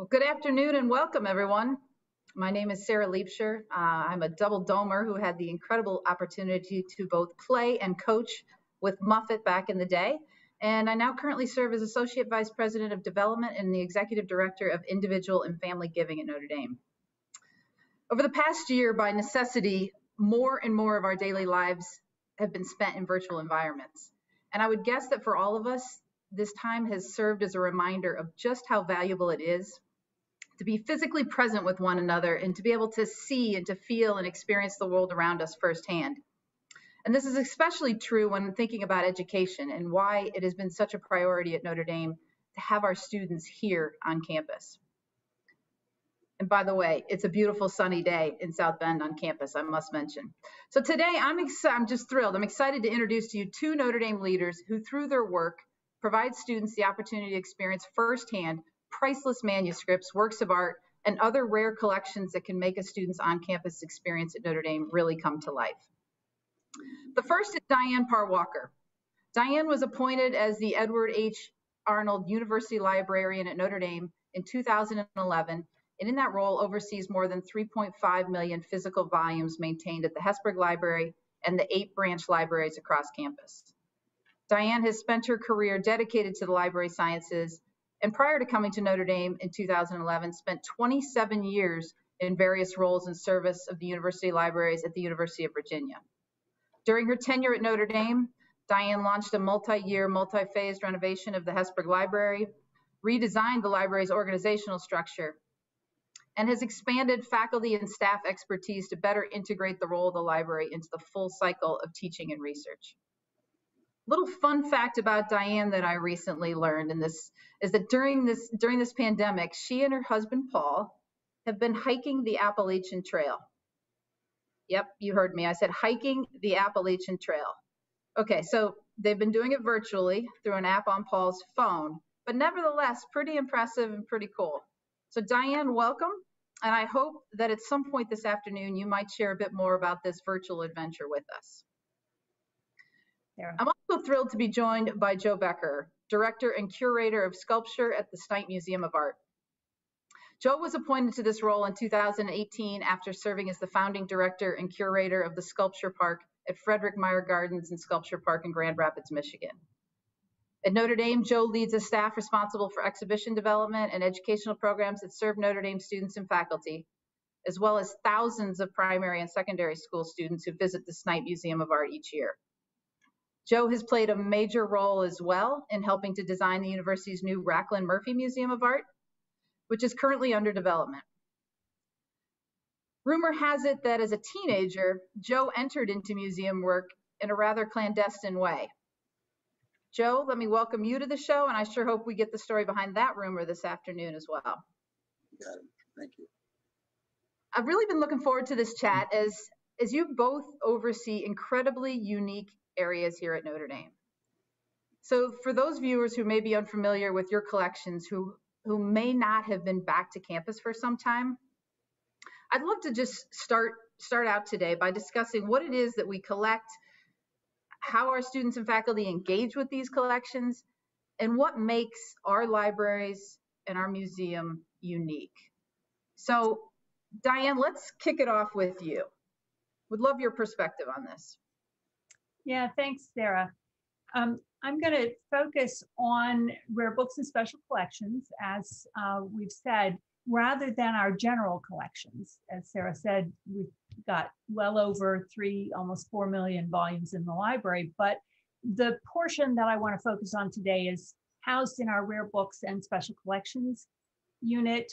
Well, good afternoon and welcome, everyone. My name is Sarah Leepscher. I'm a double domer who had the incredible opportunity to both play and coach with Muffet back in the day. And I now currently serve as Associate Vice President of Development and the Executive Director of Individual and Family Giving at Notre Dame. Over the past year, by necessity, more and more of our daily lives have been spent in virtual environments. And I would guess that for all of us, this time has served as a reminder of just how valuable it is to be physically present with one another and to be able to see and to feel and experience the world around us firsthand. And this is especially true when thinking about education and why it has been such a priority at Notre Dame to have our students here on campus. And by the way, it's a beautiful sunny day in South Bend on campus, I must mention. So today I'm just thrilled. I'm excited to introduce to you two Notre Dame leaders who, through their work, provide students the opportunity to experience firsthand priceless manuscripts, works of art, and other rare collections that can make a student's on-campus experience at Notre Dame really come to life. The first is Diane Parr Walker. Diane was appointed as the Edward H. Arnold University Librarian at Notre Dame in 2011, and in that role oversees more than 3.5 million physical volumes maintained at the Hesburgh Library and the 8 branch libraries across campus. Diane has spent her career dedicated to the library sciences, and prior to coming to Notre Dame in 2011, spent 27 years in various roles in service of the university libraries at the University of Virginia. During her tenure at Notre Dame, Diane launched a multi-year, multi-phased renovation of the Hesburgh Library, redesigned the library's organizational structure, and has expanded faculty and staff expertise to better integrate the role of the library into the full cycle of teaching and research. Little fun fact about Diane that I recently learned, and this is that during this pandemic, she and her husband Paul have been hiking the Appalachian Trail. Yep, you heard me. I said hiking the Appalachian Trail. Okay, so they've been doing it virtually through an app on Paul's phone, but nevertheless, pretty impressive and pretty cool. So Diane, welcome, and I hope that at some point this afternoon you might share a bit more about this virtual adventure with us. I'm also thrilled to be joined by Joe Becherer, Director and Curator of Sculpture at the Snite Museum of Art. Joe was appointed to this role in 2018 after serving as the founding director and curator of the Sculpture Park at Frederik Meijer Gardens and Sculpture Park in Grand Rapids, Michigan. At Notre Dame, Joe leads a staff responsible for exhibition development and educational programs that serve Notre Dame students and faculty, as well as thousands of primary and secondary school students who visit the Snite Museum of Art each year. Joe has played a major role as well in helping to design the university's new Raclin Murphy Museum of Art, which is currently under development. Rumor has it that as a teenager, Joe entered into museum work in a rather clandestine way. Joe, let me welcome you to the show, and I sure hope we get the story behind that rumor this afternoon as well. Got it. Thank you. I've really been looking forward to this chat as you both oversee incredibly unique areas here at Notre Dame. So for those viewers who may be unfamiliar with your collections, who may not have been back to campus for some time, I'd love to just start out today by discussing what it is that we collect, how our students and faculty engage with these collections, and what makes our libraries and our museum unique. So Diane, let's kick it off with you. Would love your perspective on this. Yeah, thanks, Sarah. I'm going to focus on rare books and special collections, as we've said, rather than our general collections. As Sarah said, we've got well over 3, almost 4 million volumes in the library, but the portion that I want to focus on today is housed in our rare books and special collections unit,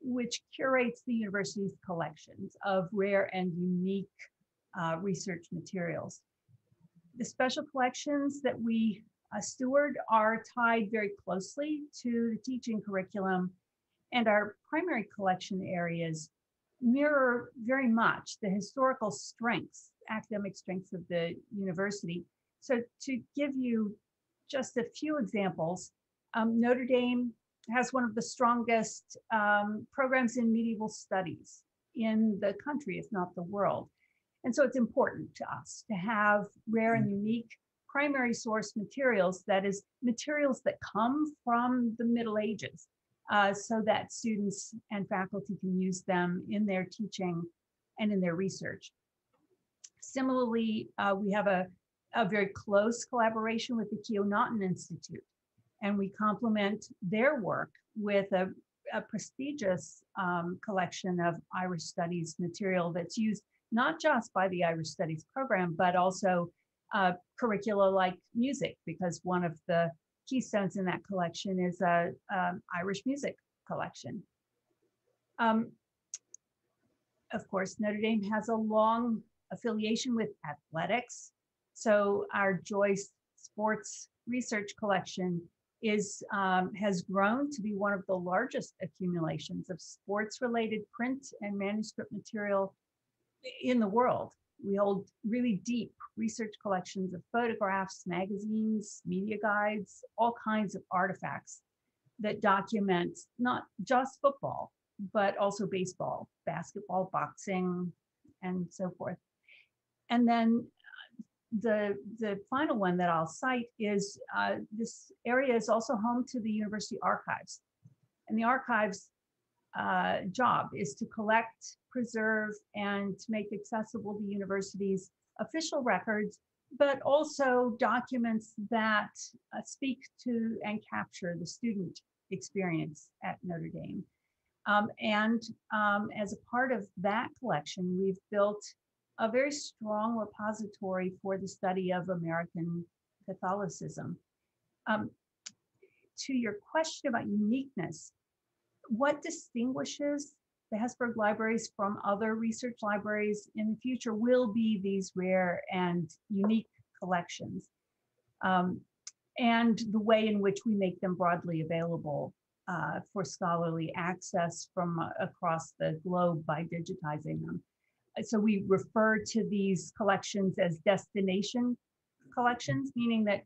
which curates the university's collections of rare and unique research materials. The special collections that we steward are tied very closely to the teaching curriculum, and our primary collection areas mirror very much the historical strengths, academic strengths of the university. So to give you just a few examples, Notre Dame has one of the strongest programs in medieval studies in the country, if not the world. And so it's important to us to have rare and unique primary source materials, that is, materials that come from the Middle Ages, so that students and faculty can use them in their teaching and in their research. Similarly, we have a very close collaboration with the Keough-Naughton Institute, and we complement their work with a prestigious collection of Irish Studies material that's used not just by the Irish Studies program, but also curricula like music, because one of the keystones in that collection is an Irish music collection. Of course, Notre Dame has a long affiliation with athletics. So our Joyce Sports Research Collection is has grown to be one of the largest accumulations of sports-related print and manuscript material in the world. We hold really deep research collections of photographs, magazines, media guides, all kinds of artifacts that document not just football, but also baseball, basketball, boxing, and so forth. And then the final one that I'll cite is this area is also home to the University Archives. And the Archives job is to collect, preserve, and to make accessible the university's official records, but also documents that speak to and capture the student experience at Notre Dame. As a part of that collection, we've built a very strong repository for the study of American Catholicism. To your question about uniqueness, what distinguishes the Hesburgh libraries from other research libraries in the future will be these rare and unique collections, and the way in which we make them broadly available for scholarly access from across the globe by digitizing them. So we refer to these collections as destination collections, meaning that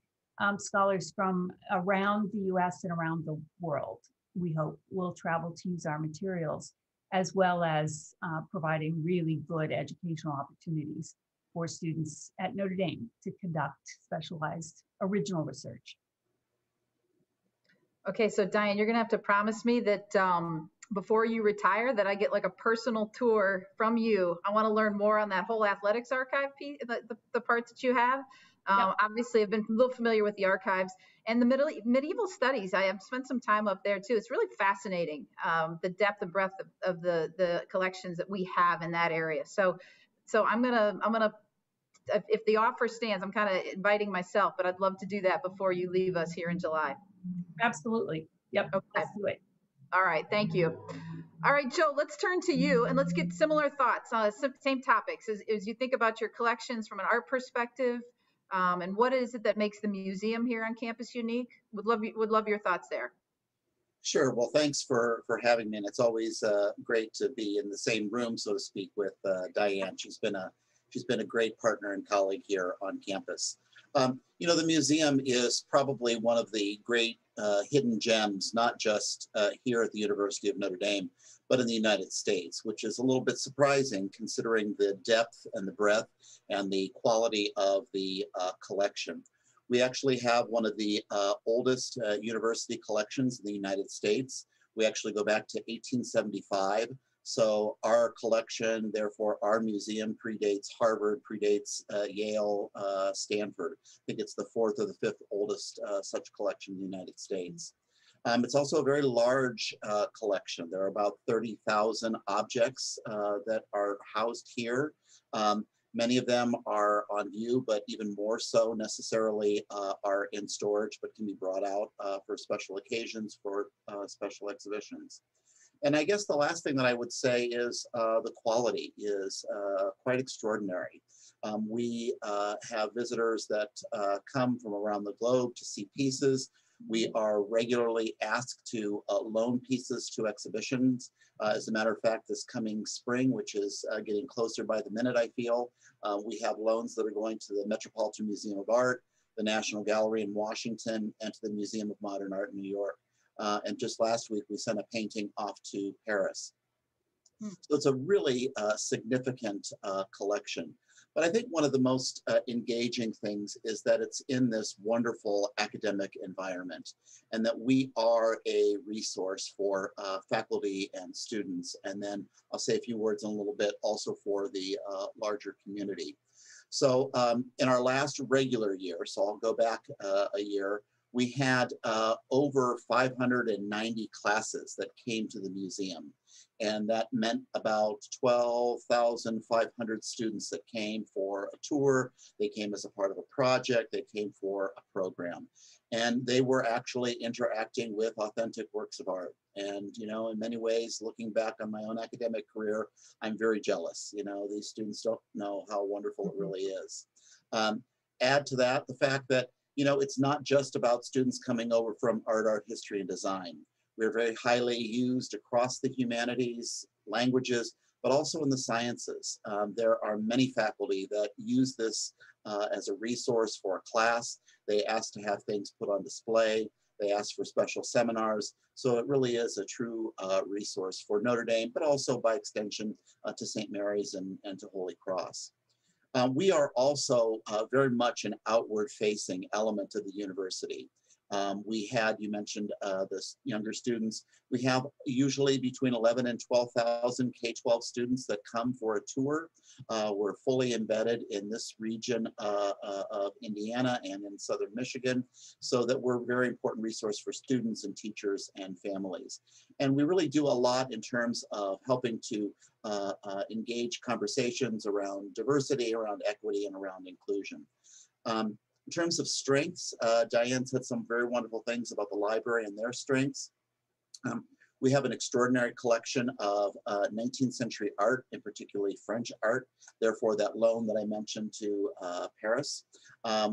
scholars from around the US and around the world, we hope, will travel to use our materials, as well as providing really good educational opportunities for students at Notre Dame to conduct specialized original research. Okay, so Diane, you're gonna have to promise me that before you retire, that I get like a personal tour from you. I want to learn more on that whole athletics archive piece, the parts that you have. Yep. Obviously, I've been a little familiar with the archives and the medieval studies. I have spent some time up there too. It's really fascinating, the depth and breadth of the collections that we have in that area. So I'm gonna. If the offer stands, I'm kind of inviting myself, but I'd love to do that before you leave us here in July. Absolutely. Yep. Okay. Let's do it. All right, thank you. All right, Joe, let's turn to you and let's get similar thoughts on same topics as you think about your collections from an art perspective, and what is it that makes the museum here on campus unique? Would love your thoughts there. Sure, well, thanks for having me, and it's always great to be in the same room, so to speak, with Diane. She's been a great partner and colleague here on campus. You know, the museum is probably one of the great hidden gems, not just here at the University of Notre Dame, but in the United States, which is a little bit surprising considering the depth and the breadth and the quality of the collection. We actually have one of the oldest university collections in the United States. We actually go back to 1875. So our collection, therefore our museum, predates Harvard, predates Yale, Stanford. I think it's the fourth or the fifth oldest such collection in the United States. It's also a very large collection. There are about 30,000 objects that are housed here. Many of them are on view, but even more so necessarily are in storage, but can be brought out for special occasions, for special exhibitions. And I guess the last thing that I would say is the quality is quite extraordinary. We have visitors that come from around the globe to see pieces. We are regularly asked to loan pieces to exhibitions. As a matter of fact, this coming spring, which is getting closer by the minute, I feel, we have loans that are going to the Metropolitan Museum of Art, the National Gallery in Washington, and to the Museum of Modern Art in New York. And just last week, we sent a painting off to Paris. So it's a really significant collection. But I think one of the most engaging things is that it's in this wonderful academic environment, and that we are a resource for faculty and students. And then I'll say a few words in a little bit also for the larger community. So in our last regular year, so I'll go back a year, we had over 590 classes that came to the museum. And that meant about 12,500 students that came for a tour. They came as a part of a project. They came for a program. And they were actually interacting with authentic works of art. And, you know, in many ways, looking back on my own academic career, I'm very jealous. You know, these students don't know how wonderful it really is. Add to that the fact that, you know, it's not just about students coming over from art history, and design. We're very highly used across the humanities, languages, but also in the sciences. There are many faculty that use this as a resource for a class. They ask to have things put on display. They ask for special seminars. So it really is a true resource for Notre Dame, but also by extension to St. Mary's and to Holy Cross. We are also very much an outward-facing element of the university. We had, you mentioned the younger students, we have usually between 11 and 12,000 K-12 students that come for a tour. We're fully embedded in this region of Indiana and in southern Michigan, so that we're a very important resource for students and teachers and families. And we really do a lot in terms of helping to engage conversations around diversity, around equity, and around inclusion. In terms of strengths, Diane said some very wonderful things about the library and their strengths. We have an extraordinary collection of 19th century art, and particularly French art, therefore that loan that I mentioned to Paris.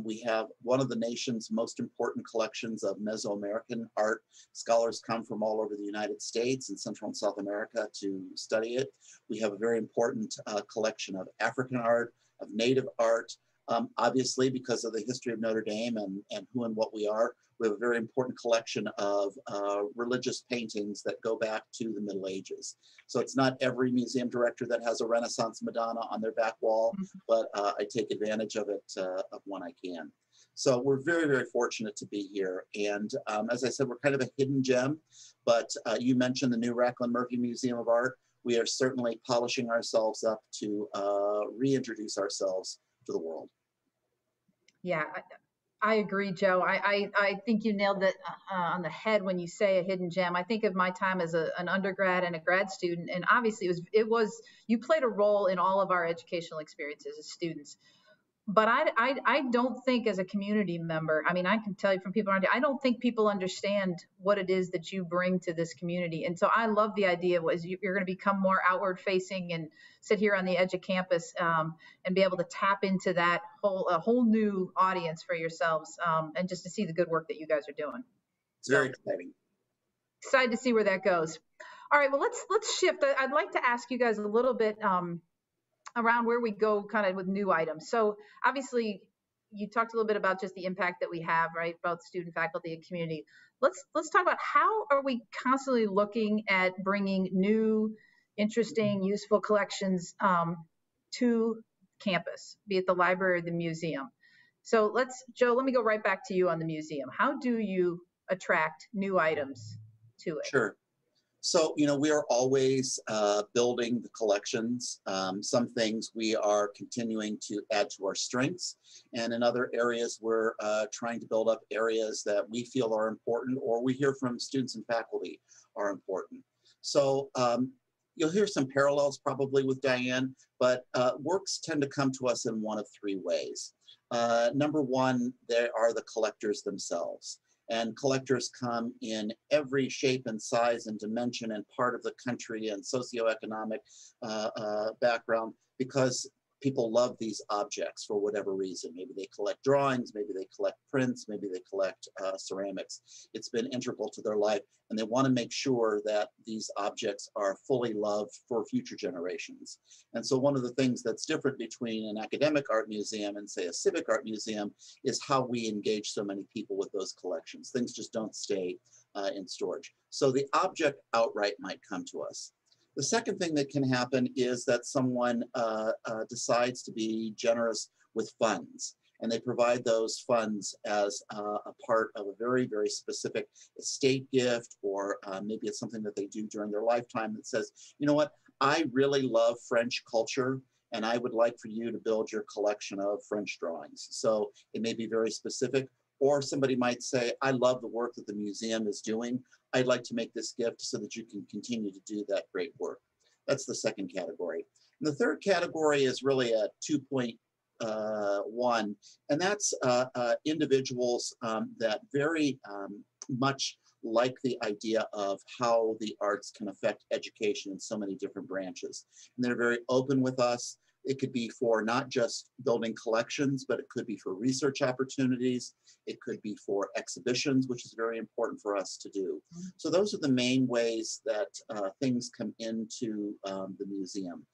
We have one of the nation's most important collections of Mesoamerican art. Scholars come from all over the United States and Central and South America to study it. We have a very important collection of African art, of native art. Obviously, because of the history of Notre Dame and who and what we are, we have a very important collection of religious paintings that go back to the Middle Ages. So it's not every museum director that has a Renaissance Madonna on their back wall, but I take advantage of it when I can. So we're very, very fortunate to be here. And as I said, we're kind of a hidden gem, but you mentioned the new Raclin Murphy Museum of Art. We are certainly polishing ourselves up to reintroduce ourselves to the world. Yeah, I agree, Joe. I think you nailed it on the head when you say a hidden gem. I think of my time as an undergrad and a grad student, and obviously it was you played a role in all of our educational experiences as students. But I don't think as a community member, I mean, I can tell you from people around you, I don't think people understand what it is that you bring to this community. And so I love the idea was you're going to become more outward facing and sit here on the edge of campus and be able to tap into that a whole new audience for yourselves and just to see the good work that you guys are doing. It's very exciting. Excited to see where that goes. All right, well, let's shift. I'd like to ask you guys a little bit around where we go kind of with new items. So obviously you talked a little bit about just the impact that we have, right? Both student, faculty, and community. Let's talk about how are we constantly looking at bringing new, interesting, useful collections to campus, be it the library or the museum. So Joe, let me go right back to you on the museum. How do you attract new items to it? Sure. So, you know, we are always building the collections. Some things we are continuing to add to our strengths, and in other areas we're trying to build up areas that we feel are important or we hear from students and faculty are important. So you'll hear some parallels probably with Diane, but works tend to come to us in one of three ways. Number one, there are the collectors themselves. And collectors come in every shape and size and dimension and part of the country and socioeconomic background, because people love these objects for whatever reason. Maybe they collect drawings, maybe they collect prints, maybe they collect ceramics. It's been integral to their life, and they want to make sure that these objects are fully loved for future generations. And so one of the things that's different between an academic art museum and, say, a civic art museum is how we engage so many people with those collections. Things just don't stay in storage. So the object outright might come to us. The second thing that can happen is that someone decides to be generous with funds, and they provide those funds as a part of a very, very specific estate gift, or maybe it's something that they do during their lifetime that says, you know what, I really love French culture, and I would like for you to build your collection of French drawings. So it may be very specific, or somebody might say, I love the work that the museum is doing. I'd like to make this gift so that you can continue to do that great work. That's the second category. And the third category is really a 2.1, and that's individuals that very much like the idea of how the arts can affect education in so many different branches. And they're very open with us. It could be for not just building collections, but it could be for research opportunities. It could be for exhibitions, which is very important for us to do. So those are the main ways that things come into the museum.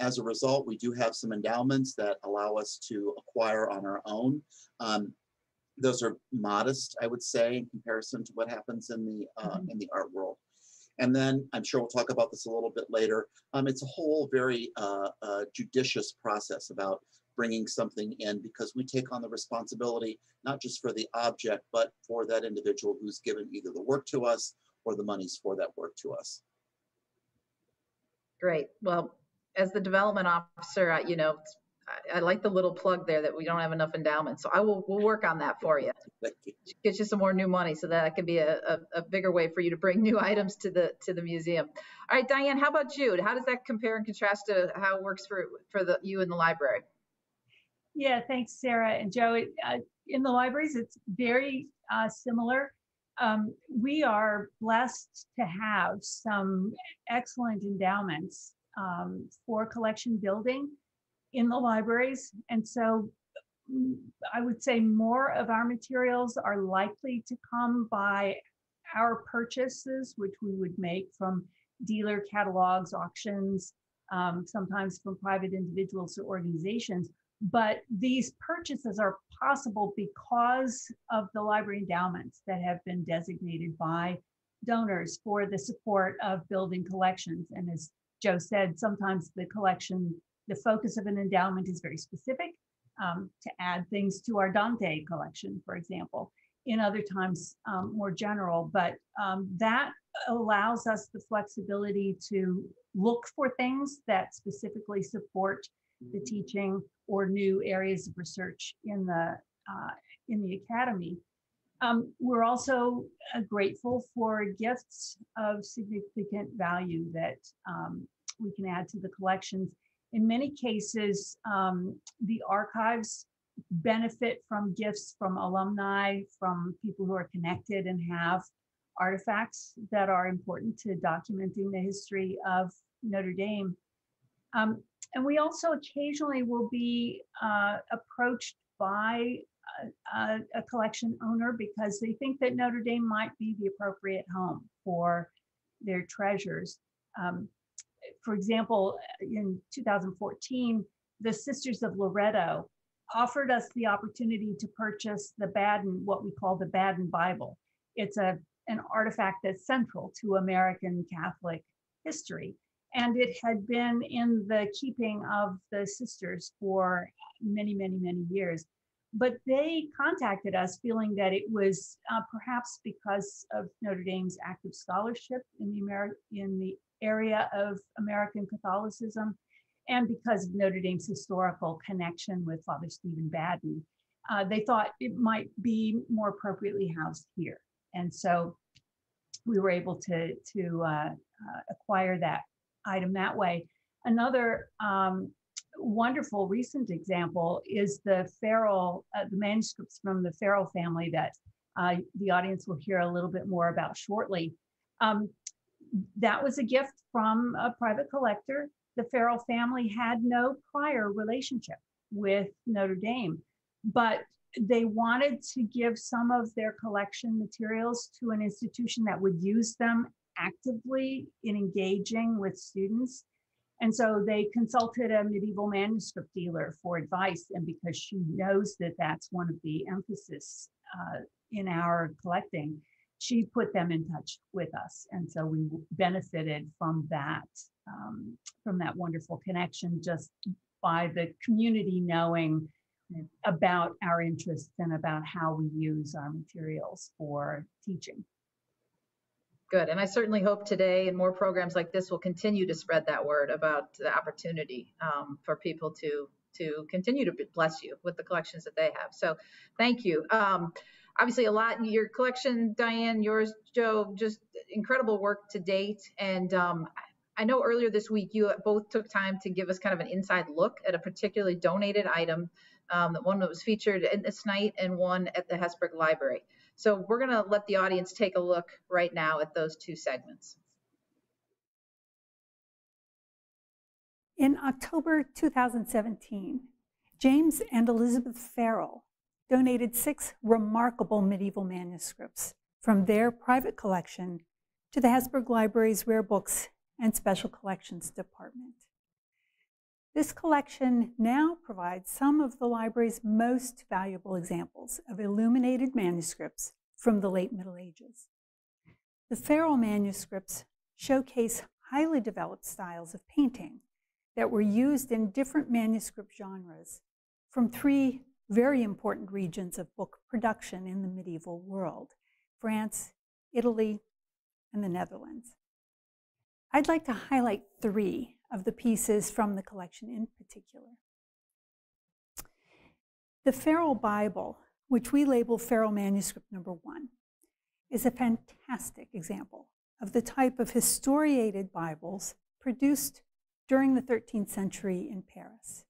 As a result, we do have some endowments that allow us to acquire on our own. Those are modest, I would say, in comparison to what happens in the art world. And then, I'm sure we'll talk about this a little bit later, it's a whole very judicious process about bringing something in, because we take on the responsibility, not just for the object, but for that individual who's given either the work to us or the monies for that work to us. Great. Well, as the development officer, you know, I like the little plug there that we don't have enough endowment. So we'll work on that for you. Thank you. Get you some more new money so that can be a bigger way for you to bring new items to the museum. All right, Diane, how about you? How does that compare and contrast to how it works for you in the library? Yeah, thanks, Sarah and Joe. In the libraries, it's very similar. We are blessed to have some excellent endowments for collection building in the libraries. And so I would say more of our materials are likely to come by our purchases, which we would make from dealer catalogs, auctions, sometimes from private individuals or organizations. But these purchases are possible because of the library endowments that have been designated by donors for the support of building collections. And as Joe said, sometimes the collection, the focus of an endowment is very specific, to add things to our Dante collection, for example. In other times, more general, but that allows us the flexibility to look for things that specifically support the teaching or new areas of research in the academy. We're also grateful for gifts of significant value that we can add to the collections. In many cases, the archives benefit from gifts from alumni, from people who are connected and have artifacts that are important to documenting the history of Notre Dame. And we also occasionally will be approached by a collection owner because they think that Notre Dame might be the appropriate home for their treasures. For example, in 2014, the Sisters of Loretto offered us the opportunity to purchase the Baden, what we call the Baden Bible. It's an artifact that's central to American Catholic history. And it had been in the keeping of the sisters for many, many, many years. But they contacted us feeling that it was perhaps because of Notre Dame's active scholarship in the area of American Catholicism, and because of Notre Dame's historical connection with Father Stephen Baden, they thought it might be more appropriately housed here. And so we were able to acquire that item that way. Another wonderful recent example is the Ferrell, the manuscripts from the Ferrell family that the audience will hear a little bit more about shortly. That was a gift from a private collector. The Ferrell family had no prior relationship with Notre Dame, but they wanted to give some of their collection materials to an institution that would use them actively in engaging with students. And so they consulted a medieval manuscript dealer for advice. And because she knows that that's one of the emphases in our collecting, she put them in touch with us. And so we benefited from that wonderful connection, just by the community knowing about our interests and about how we use our materials for teaching. Good, and I certainly hope today and more programs like this will continue to spread that word about the opportunity for people to continue to bless you with the collections that they have. So thank you. Obviously a lot in your collection, Diane, yours, Joe, just incredible work to date. And I know earlier this week, you both took time to give us kind of an inside look at a particularly donated item, one that was featured in this night and one at the Hesburgh Library. So we're gonna let the audience take a look right now at those two segments. In October 2017, James and Elizabeth Ferrell donated 6 remarkable medieval manuscripts from their private collection to the Hesburgh Library's Rare Books and Special Collections Department. This collection now provides some of the library's most valuable examples of illuminated manuscripts from the late Middle Ages. The Ferrell manuscripts showcase highly developed styles of painting that were used in different manuscript genres from 3 very important regions of book production in the medieval world: France, Italy, and the Netherlands. I'd like to highlight 3 of the pieces from the collection in particular. The Ferrell Bible, which we label Ferrell Manuscript Number 1, is a fantastic example of the type of historiated Bibles produced during the 13th century in Paris.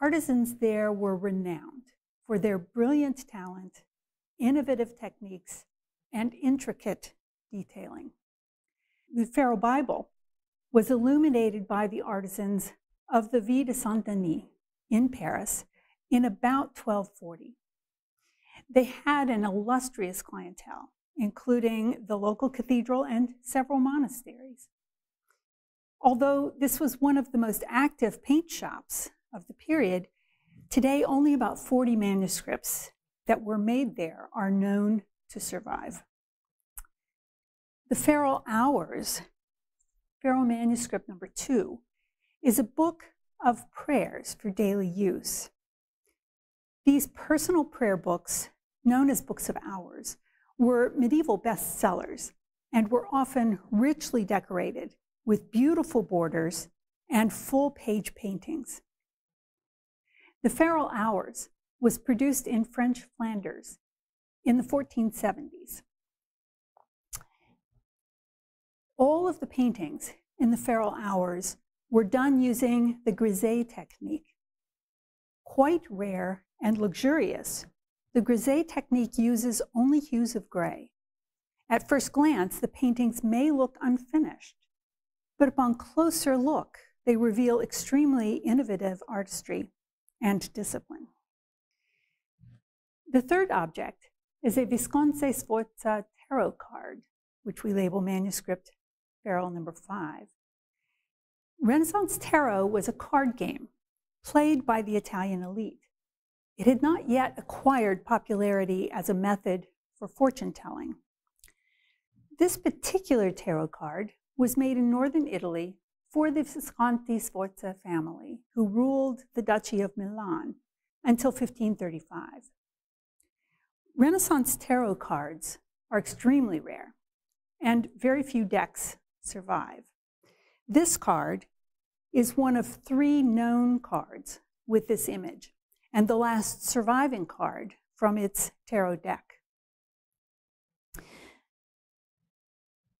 Artisans there were renowned for their brilliant talent, innovative techniques, and intricate detailing. The Ferrell Bible was illuminated by the artisans of the Vie de Saint-Denis in Paris in about 1240. They had an illustrious clientele, including the local cathedral and several monasteries. Although this was one of the most active paint shops of the period, today only about 40 manuscripts that were made there are known to survive. The Ferrell Hours, Ferrell Manuscript Number 2, is a book of prayers for daily use. These personal prayer books, known as books of hours, were medieval bestsellers and were often richly decorated with beautiful borders and full-page paintings. The Ferrell Hours was produced in French Flanders in the 1470s. All of the paintings in the Ferrell Hours were done using the grisaille technique. Quite rare and luxurious, the grisaille technique uses only hues of gray. At first glance, the paintings may look unfinished, but upon closer look, they reveal extremely innovative artistry and discipline. The third object is a Visconti-Sforza tarot card, which we label Manuscript Ferrell Number 5. Renaissance tarot was a card game played by the Italian elite. It had not yet acquired popularity as a method for fortune telling. This particular tarot card was made in northern Italy for the Visconti-Sforza family, who ruled the Duchy of Milan until 1535. Renaissance tarot cards are extremely rare, and very few decks survive. This card is one of 3 known cards with this image, and the last surviving card from its tarot deck.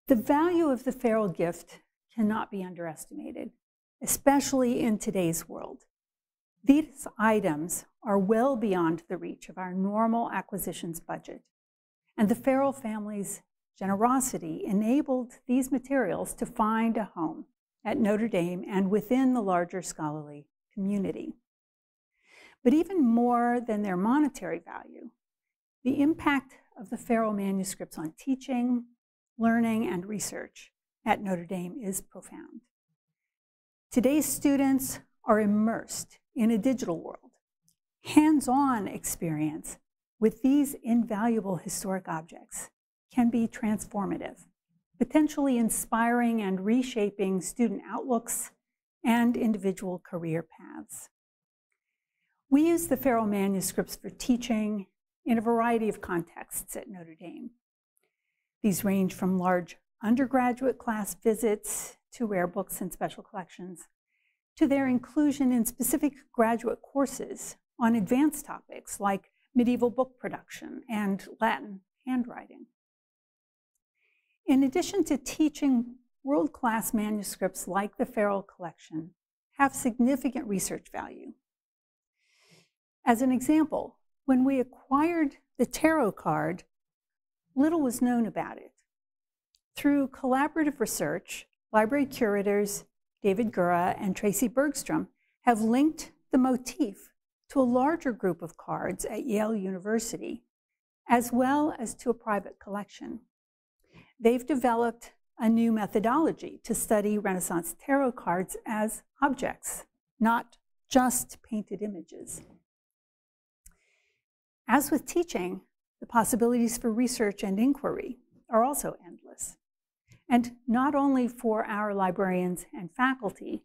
The value of the Ferrell gift cannot be underestimated, especially in today's world. These items are well beyond the reach of our normal acquisitions budget, and the Ferrell family's generosity enabled these materials to find a home at Notre Dame and within the larger scholarly community. But even more than their monetary value, the impact of the Ferrell manuscripts on teaching, learning, and research at Notre Dame is profound. Today's students are immersed in a digital world. Hands-on experience with these invaluable historic objects can be transformative, potentially inspiring and reshaping student outlooks and individual career paths. We use the Ferrell manuscripts for teaching in a variety of contexts at Notre Dame. These range from large undergraduate class visits to rare books and special collections, to their inclusion in specific graduate courses on advanced topics like medieval book production and Latin handwriting. In addition to teaching, world-class manuscripts like the Ferrell collection have significant research value. As an example, when we acquired the tarot card, little was known about it. Through collaborative research, library curators David Gura and Tracy Bergstrom have linked the motif to a larger group of cards at Yale University, as well as to a private collection. They've developed a new methodology to study Renaissance tarot cards as objects, not just painted images. As with teaching, the possibilities for research and inquiry are also endless. And not only for our librarians and faculty,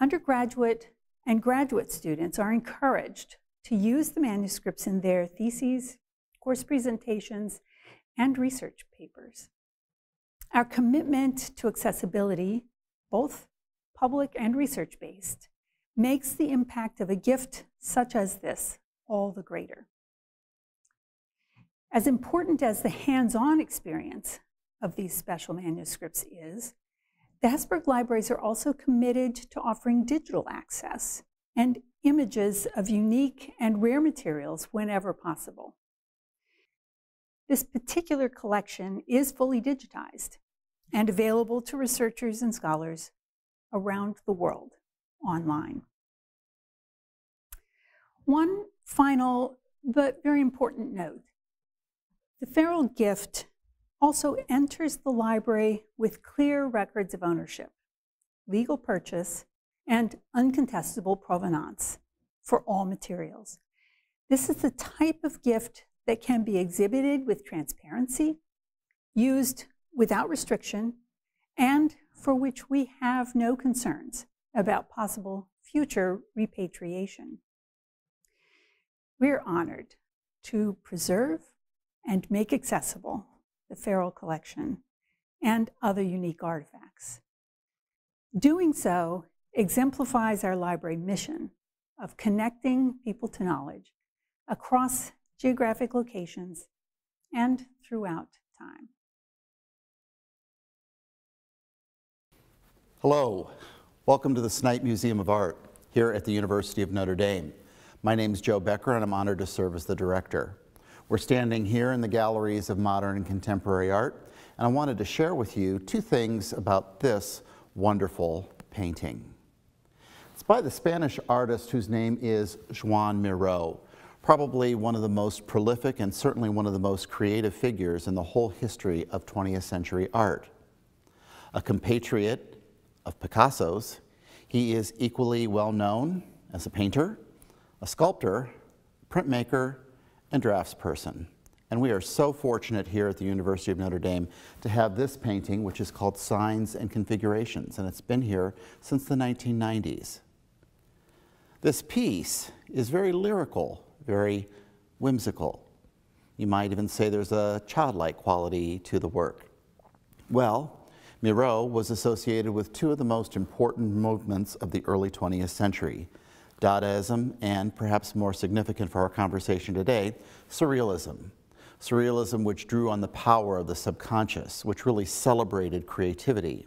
undergraduate and graduate students are encouraged to use the manuscripts in their theses, course presentations, and research papers. Our commitment to accessibility, both public and research-based, makes the impact of a gift such as this all the greater. As important as the hands-on experience of these special manuscripts is, the Hesburgh Libraries are also committed to offering digital access and images of unique and rare materials whenever possible. This particular collection is fully digitized and available to researchers and scholars around the world online. One final but very important note. The Ferrell gift also enters the library with clear records of ownership, legal purchase, and uncontestable provenance for all materials. This is the type of gift that can be exhibited with transparency, used without restriction, and for which we have no concerns about possible future repatriation. We're honored to preserve and make accessible the Ferrell collection and other unique artifacts. Doing so exemplifies our library mission of connecting people to knowledge across geographic locations and throughout time. Hello, welcome to the Snite Museum of Art here at the University of Notre Dame. My name is Joe Becherer and I'm honored to serve as the director. We're standing here in the galleries of modern and contemporary art, and I wanted to share with you two things about this wonderful painting. It's by the Spanish artist whose name is Joan Miró, probably one of the most prolific and certainly one of the most creative figures in the whole history of 20th century art. A compatriot of Picasso's, he is equally well known as a painter, a sculptor, printmaker, and draftsperson. And we are so fortunate here at the University of Notre Dame to have this painting, which is called Signs and Configurations, and it's been here since the 1990s. This piece is very lyrical, very whimsical. You might even say there's a childlike quality to the work. Well, Miró was associated with two of the most important movements of the early 20th century, Dadaism and, perhaps more significant for our conversation today, Surrealism. Surrealism, which drew on the power of the subconscious, which really celebrated creativity.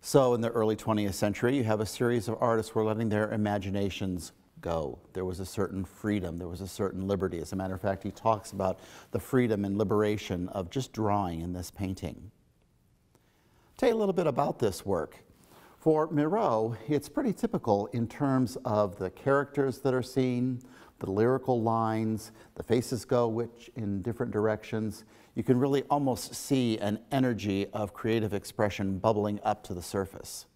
So in the early 20th century, you have a series of artists who were letting their imaginations go. There was a certain freedom, there was a certain liberty. As a matter of fact, he talks about the freedom and liberation of just drawing in this painting. I'll tell you a little bit about this work. For Miró, it's pretty typical in terms of the characters that are seen, the lyrical lines, the faces go which in different directions. You can really almost see an energy of creative expression bubbling up to the surface.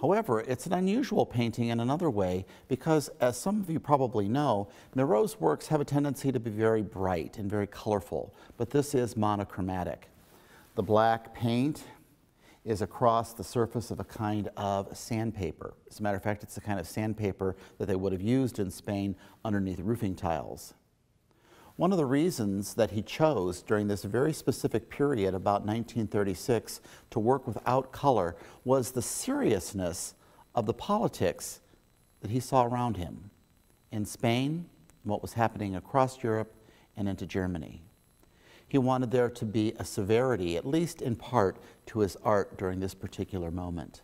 However, it's an unusual painting in another way because, as some of you probably know, Miró's works have a tendency to be very bright and very colorful, but this is monochromatic. The black paint is across the surface of a kind of sandpaper. As a matter of fact, it's the kind of sandpaper that they would have used in Spain underneath roofing tiles. One of the reasons that he chose during this very specific period, about 1936, to work without color was the seriousness of the politics that he saw around him in Spain, what was happening across Europe, and into Germany. He wanted there to be a severity, at least in part, to his art during this particular moment.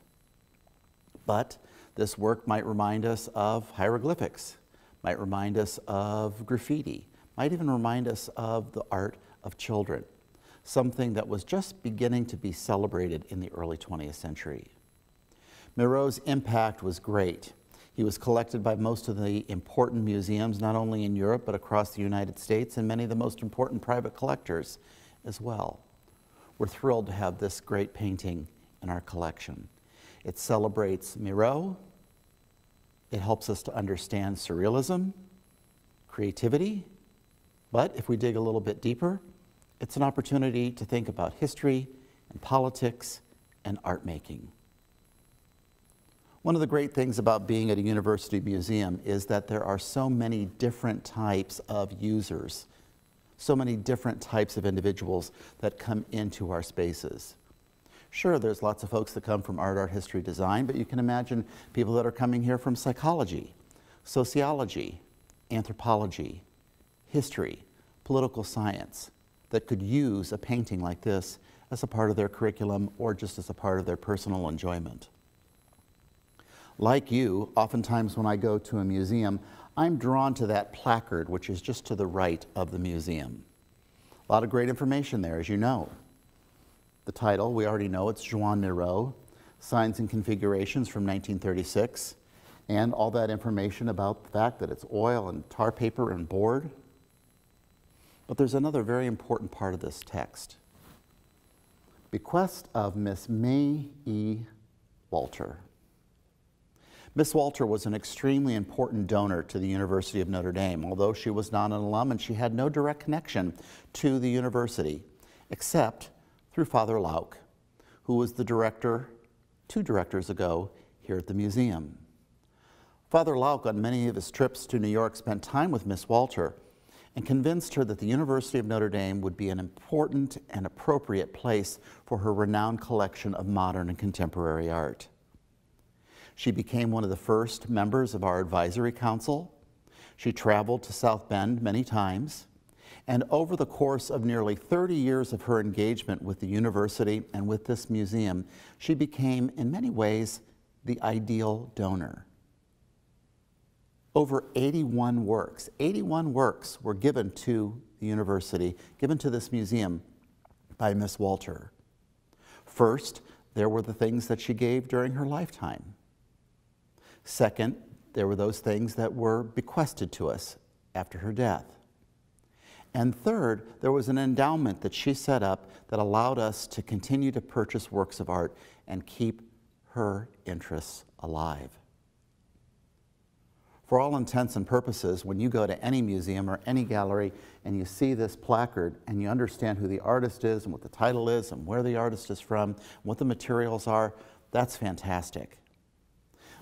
But this work might remind us of hieroglyphics, might remind us of graffiti, might even remind us of the art of children, something that was just beginning to be celebrated in the early 20th century. Miró's impact was great. He was collected by most of the important museums, not only in Europe, but across the United States, and many of the most important private collectors as well. We're thrilled to have this great painting in our collection. It celebrates Miró. It helps us to understand surrealism, creativity, but if we dig a little bit deeper, it's an opportunity to think about history and politics and art making. One of the great things about being at a university museum is that there are so many different types of users, so many different types of individuals that come into our spaces. Sure, there's lots of folks that come from art history, design, but you can imagine people that are coming here from psychology, sociology, anthropology, history, political science, that could use a painting like this as a part of their curriculum or just as a part of their personal enjoyment. Like you, oftentimes when I go to a museum, I'm drawn to that placard which is just to the right of the museum. A lot of great information there, as you know. The title, we already know, it's Joan Miró, Signs and Configurations from 1936, and all that information about the fact that it's oil and tar paper and board. But there's another very important part of this text. Bequest of Miss May E. Walter. Miss Walter was an extremely important donor to the University of Notre Dame, although she was not an alum and she had no direct connection to the university, except through Father Lauck, who was the director 2 directors ago here at the museum. Father Lauck, on many of his trips to New York, spent time with Miss Walter and convinced her that the University of Notre Dame would be an important and appropriate place for her renowned collection of modern and contemporary art. She became one of the first members of our advisory council. She traveled to South Bend many times, and over the course of nearly 30 years of her engagement with the university and with this museum, she became, in many ways, the ideal donor. Over 81 works were given to the university, given to this museum by Miss Walter. First, there were the things that she gave during her lifetime. Second, there were those things that were bequested to us after her death. And third, there was an endowment that she set up that allowed us to continue to purchase works of art and keep her interests alive. For all intents and purposes, when you go to any museum or any gallery and you see this placard and you understand who the artist is and what the title is and where the artist is from, what the materials are, that's fantastic.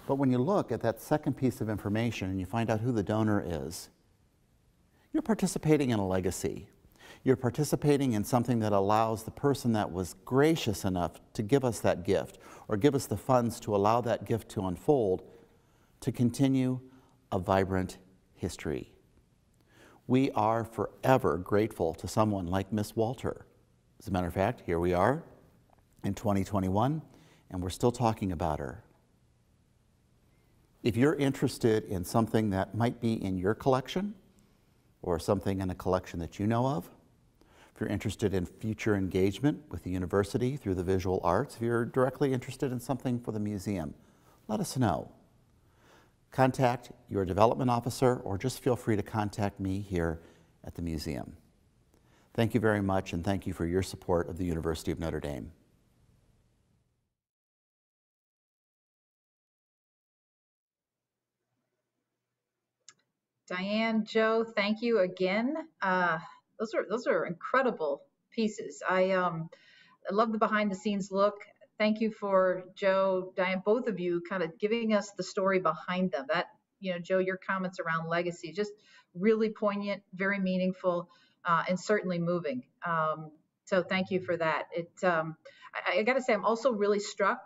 But when you look at that second piece of information and you find out who the donor is, you're participating in a legacy. You're participating in something that allows the person that was gracious enough to give us that gift or give us the funds to allow that gift to unfold to continue a vibrant history. We are forever grateful to someone like Miss Walter. As a matter of fact, here we are in 2021, and we're still talking about her. If you're interested in something that might be in your collection, or something in a collection that you know of, if you're interested in future engagement with the university through the visual arts, if you're directly interested in something for the museum, let us know. Contact your development officer, or just feel free to contact me here at the museum. Thank you very much, and thank you for your support of the University of Notre Dame. Diane, Joe, thank you again. Those are incredible pieces. I love the behind the scenes look. Thank you for Joe, Diane, both of you kind of giving us the story behind them. That, you know, Joe, your comments around legacy, just really poignant, very meaningful, and certainly moving. So thank you for that. I gotta say, I'm also really struck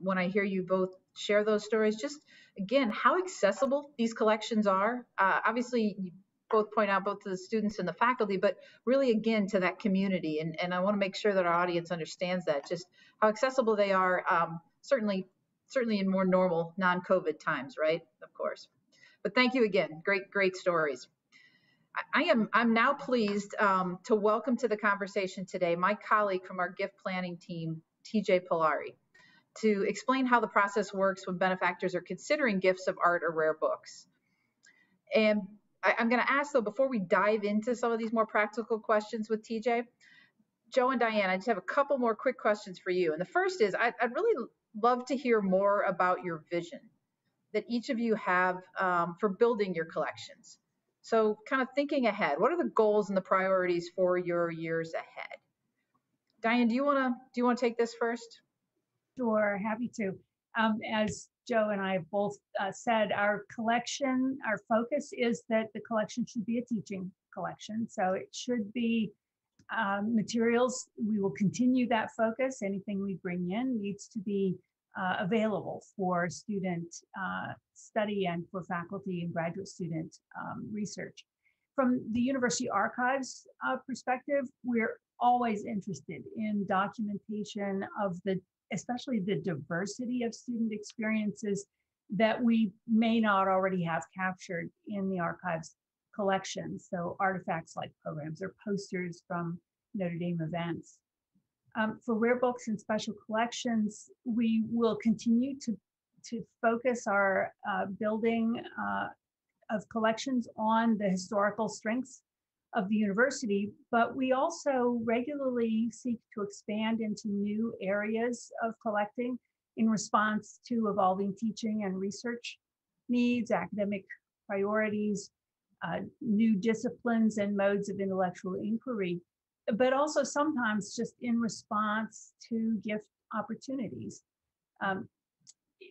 when I hear you both share those stories, just again, how accessible these collections are. Obviously, you both point out both to the students and the faculty, but really again to that community. And I wanna make sure that our audience understands that, just how accessible they are, certainly in more normal non-COVID times, right, of course. But thank you again, great stories. I'm now pleased to welcome to the conversation today my colleague from our gift planning team, TJ Polari, to explain how the process works when benefactors are considering gifts of art or rare books. And I'm going to ask, though, before we dive into some of these more practical questions with TJ, Joe and Diane, I just have a couple more quick questions for you. And the first is, I'd really love to hear more about your vision that each of you have for building your collections. So kind of thinking ahead, what are the goals and the priorities for your years ahead? Diane, do you want to take this first? Sure, happy to. As Joe and I have both said, our focus is that the collection should be a teaching collection. So it should be materials. We will continue that focus. Anything we bring in needs to be available for student study and for faculty and graduate student research. From the University Archives perspective, we're always interested in documentation of especially the diversity of student experiences that we may not already have captured in the archives collection. So artifacts like programs or posters from Notre Dame events. For rare books and special collections, we will continue to focus our building of collections on the historical strengths of the university, but we also regularly seek to expand into new areas of collecting in response to evolving teaching and research needs, academic priorities, new disciplines and modes of intellectual inquiry, but also sometimes just in response to gift opportunities.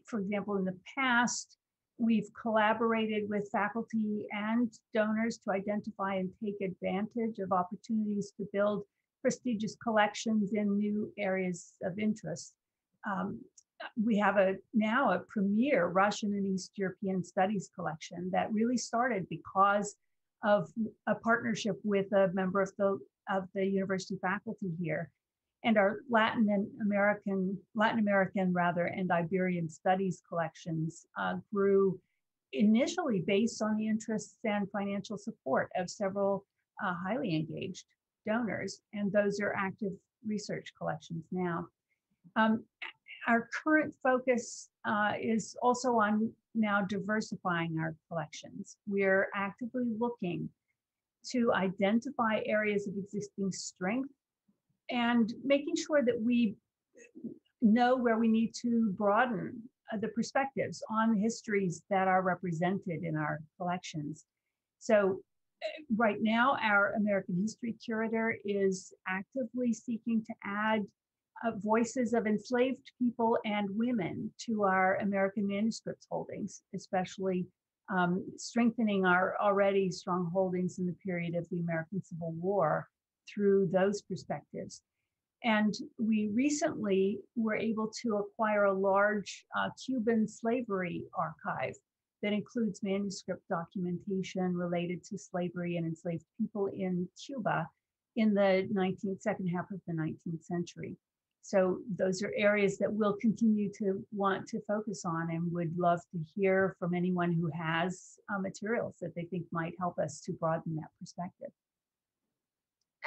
For example, in the past, we've collaborated with faculty and donors to identify and take advantage of opportunities to build prestigious collections in new areas of interest. We have now a premier Russian and East European Studies collection that really started because of a partnership with a member of the university faculty here, and our Latin American and Iberian Studies collections grew initially based on the interests and financial support of several highly engaged donors, and those are active research collections now. Our current focus is also on now diversifying our collections. We're actively looking to identify areas of existing strength and making sure that we know where we need to broaden the perspectives on histories that are represented in our collections. So right now, our American history curator is actively seeking to add voices of enslaved people and women to our American manuscripts holdings, especially strengthening our already strong holdings in the period of the American Civil War through those perspectives. And we recently were able to acquire a large Cuban slavery archive that includes manuscript documentation related to slavery and enslaved people in Cuba in the second half of the 19th century. So those are areas that we'll continue to want to focus on, and would love to hear from anyone who has materials that they think might help us to broaden that perspective.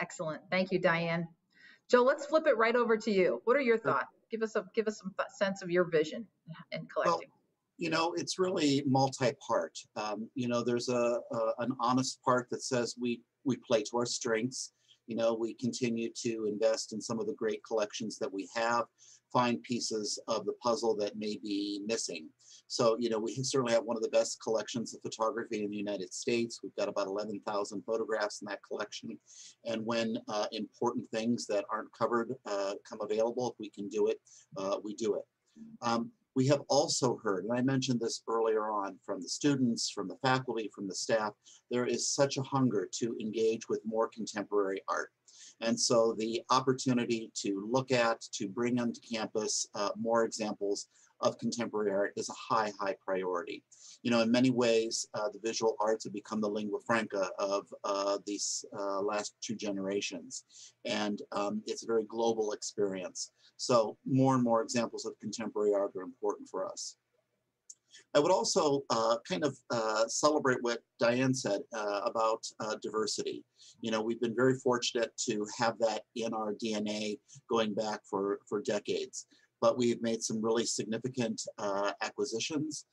Excellent. Thank you, Diane. Joe, let's flip it right over to you. What are your thoughts? Give us some sense of your vision in collecting. Well, you know, it's really multi-part. You know, there's an honest part that says we play to our strengths. You know, we continue to invest in some of the great collections that we have, find pieces of the puzzle that may be missing. So, you know, we certainly have one of the best collections of photography in the United States. We've got about 11,000 photographs in that collection. And when important things that aren't covered come available, if we can do it, we do it. We have also heard, and I mentioned this earlier on, from the students, from the faculty, from the staff, there is such a hunger to engage with more contemporary art. And so the opportunity to look at, to bring onto campus more examples of contemporary art is a high, high priority. You know, in many ways, the visual arts have become the lingua franca of these last two generations. And it's a very global experience. So more and more examples of contemporary art are important for us. I would also kind of celebrate what Diane said about diversity. You know, we've been very fortunate to have that in our DNA going back for decades. But we've made some really significant acquisitions.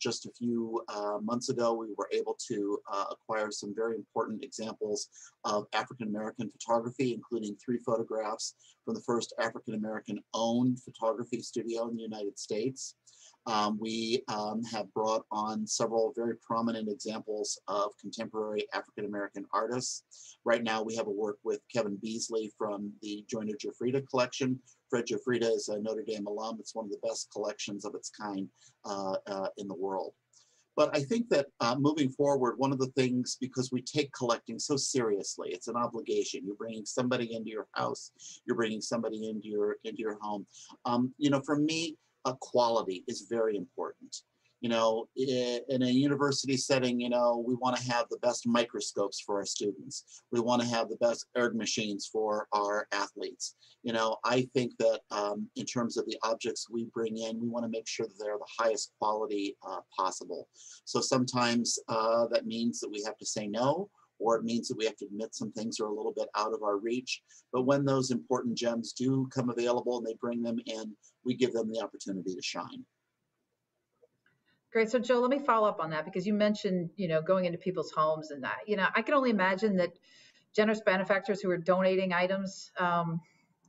Just a few months ago, we were able to acquire some very important examples of African-American photography, including 3 photographs from the first African-American-owned photography studio in the United States. We have brought on several very prominent examples of contemporary African-American artists. Right now, we have a work with Kevin Beasley from the Joyner-Gifreda collection. Fred Frieda is a Notre Dame alum. It's one of the best collections of its kind in the world. But I think that moving forward, one of the things, because we take collecting so seriously, it's an obligation. You're bringing somebody into your house, you're bringing somebody into your home. You know, for me, quality is very important. You know, in a university setting, you know, we want to have the best microscopes for our students. We want to have the best erg machines for our athletes. You know, I think that in terms of the objects we bring in, we want to make sure that they're the highest quality possible. So sometimes that means that we have to say no, or it means that we have to admit some things are a little bit out of our reach. But when those important gems do come available and they bring them in, we give them the opportunity to shine. Great. So, Joe, let me follow up on that, because you mentioned, you know, going into people's homes and that, you know, I can only imagine that generous benefactors who are donating items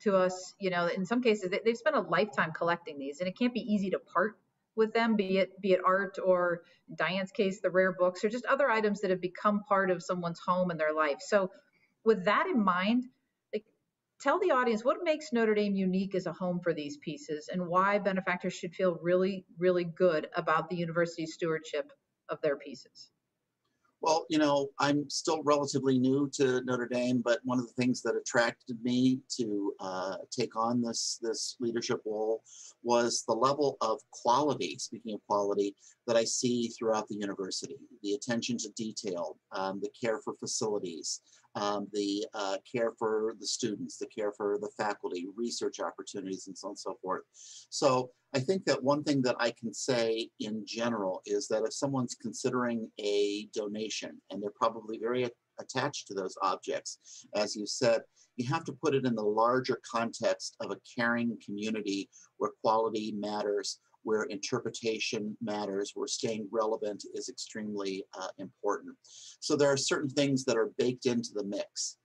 to us, you know, in some cases, they've spent a lifetime collecting these, and it can't be easy to part with them, be it art or, in Diane's case, the rare books or just other items that have become part of someone's home and their life. So with that in mind, like, tell the audience what makes Notre Dame unique as a home for these pieces and why benefactors should feel really, really good about the university's stewardship of their pieces. Well, you know, I'm still relatively new to Notre Dame, but one of the things that attracted me to take on this leadership role was the level of quality, speaking of quality, that I see throughout the university. The attention to detail, the care for facilities, the care for the students, the care for the faculty, research opportunities, and so on and so forth. So I think that one thing that I can say in general is that if someone's considering a donation, and they're probably very attached to those objects, as you said, you have to put it in the larger context of a caring community where quality matters, where interpretation matters, where staying relevant is extremely important. So there are certain things that are baked into the mix.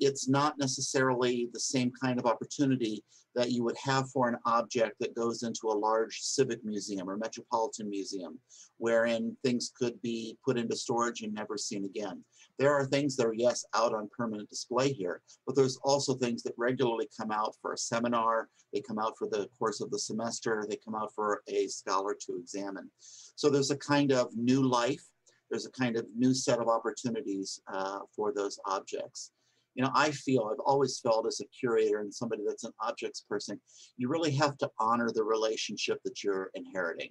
It's not necessarily the same kind of opportunity that you would have for an object that goes into a large civic museum or metropolitan museum, wherein things could be put into storage and never seen again. There are things that are, yes, out on permanent display here, but there's also things that regularly come out for a seminar, they come out for the course of the semester, they come out for a scholar to examine. So there's a kind of new life, there's a kind of new set of opportunities for those objects. You know, I've always felt as a curator and somebody that's an objects person, you really have to honor the relationship that you're inheriting.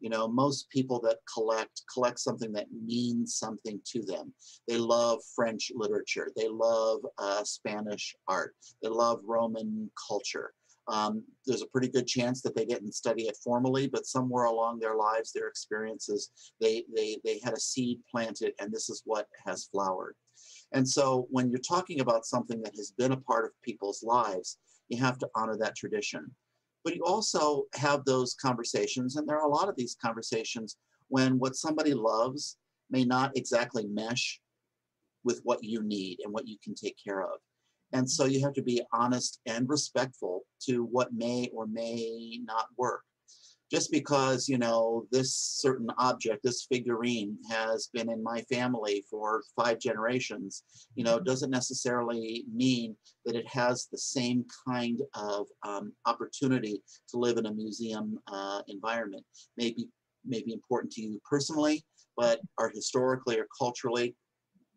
You know, most people that collect something that means something to them. They love French literature. They love Spanish art. They love Roman culture. There's a pretty good chance that they didn't study it formally, but somewhere along their lives, their experiences, they had a seed planted, and this is what has flowered. And so when you're talking about something that has been a part of people's lives, you have to honor that tradition. But you also have those conversations, and there are a lot of these conversations when what somebody loves may not exactly mesh with what you need and what you can take care of. And so you have to be honest and respectful to what may or may not work. Just because, you know, this certain object, this figurine has been in my family for 5 generations, you know, doesn't necessarily mean that it has the same kind of opportunity to live in a museum environment. Maybe important to you personally, but art historically or culturally,